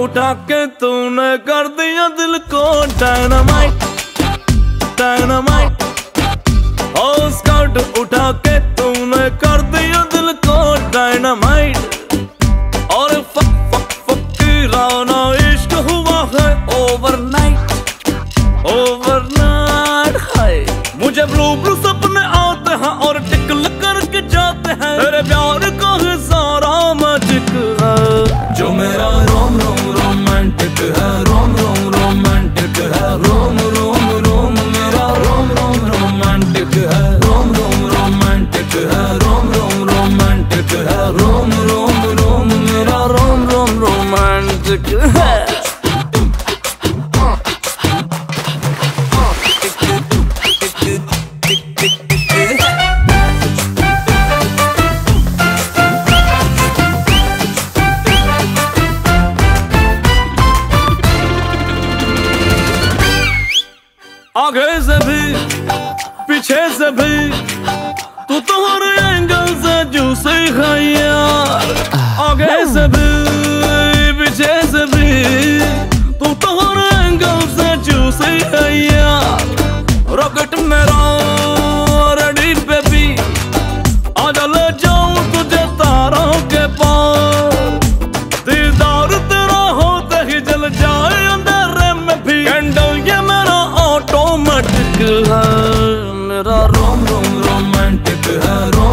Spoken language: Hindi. उठा के तूने कर दिया दिल को डायनामाइट डायनामाइट। ओ स्काउट उठा के तूने कर दिया दिल को डायनामाइट। और फक फक फकीराना इश्क हुआ है ओवरनाइट ओवरनाइट। हाय मुझे ब्लू ब्लू सपने आते हैं और टिकल करके जाते हैं। तेरे प्यार का है सारा मैजिक है जो मेरा रोम रोम रोमांटिक है रोम रोम रोमांटिक है रोम रोम रोम मेरा रोम रोम रोमांटिक है रोम रोम रोमांटिक है रोम रोम रोमांटिक है रोम रोम रोम मेरा रोम रोम रोमांटिक है। आगे से भी पीछे से भी तू तो हर एंगल से जूसी है यार। आगे से भी पीछे से भी तू तो हर एंगल से जूसी है यार। रॉकेट मेरा रेडी बेबी आजा ले जाऊं तुझे तारों के पास। दीदार तेरा होते ही जल जाए अंधेरे में भी। कैंडल ये मेरा ऑटोमेटिक है मेरा रोम रोम रोमांटिक है।